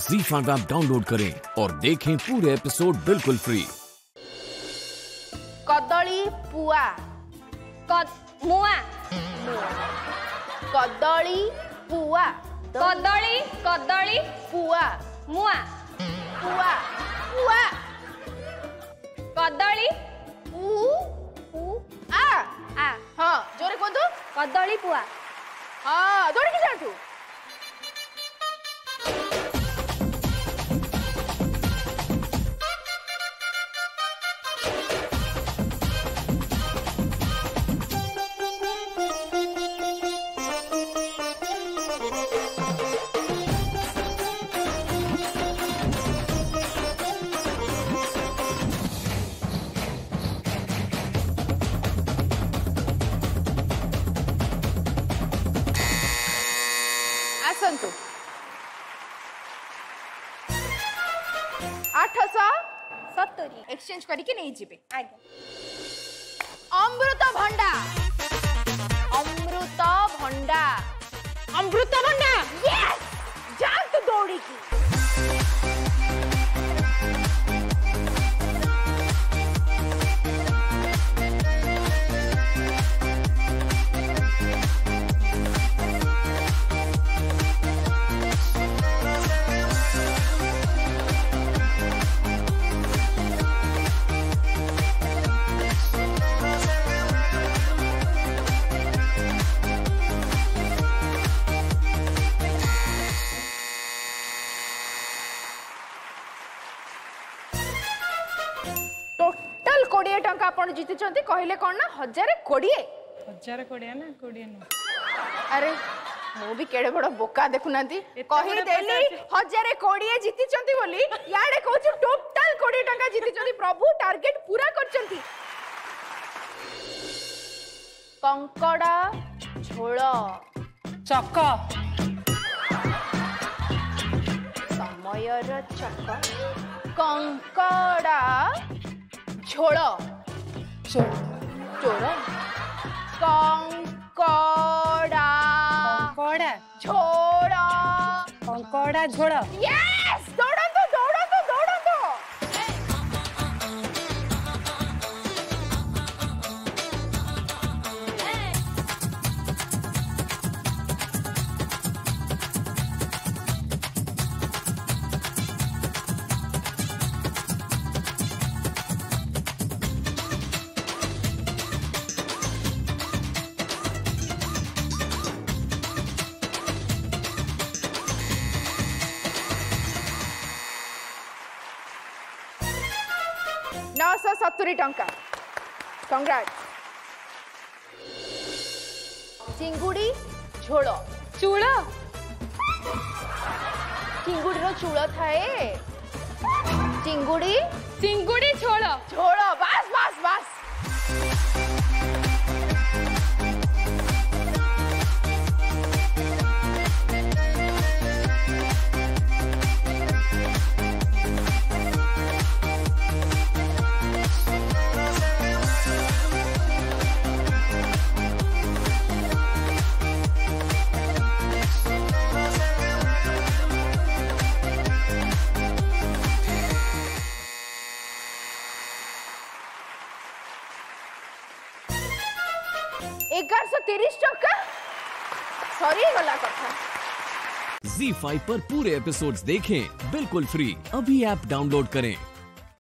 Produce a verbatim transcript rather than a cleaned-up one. ज़ी five app download करें और देखें पूरे एपिसोड बिल्कुल फ्री। कदली पुआ, मुआ, कदली पुआ, कदली कदली पुआ, मुआ, पुआ, पुआ, कदली पु पु आ आ हां जोरे कोदो कदली पुआ। हां जोरे के जाथू एक्सचेंज करके नहीं जीवे। अमृत भंडा, अमृत भंडा, अमृत भंडा, यस जा तू दौड़ी की जीति चंती कहले कोन ना एक हजार बीस एक हजार बीस ना बीस न अरे वो भी केडे बडो बोका देखुनाती कहि देली एक हजार बीस जीति चंती बोली याडे कहू टोटल बीस टका जीति चंती प्रभु टारगेट पूरा कर चंती। कंकडा झोल चक समयर चक कंकडा झोल चोर कंकडा कंकडा झोड़ा कंकडा झोड़ा यस दौड़ा तो दौड़ा तो दौड़ा तो नौ सौ सत्तर टंका कांग्रेस। चिंगुड़ी झोल चूल चिंगुड़ी रो चूल थाए चिंगुड़ी चिंगुड़ी झोल झोल बस बस बस एक हजार तीस टका सॉरी गला कथा। ज़ी फाइव पर पूरे एपिसोड्स देखें बिल्कुल फ्री। अभी ऐप डाउनलोड करें।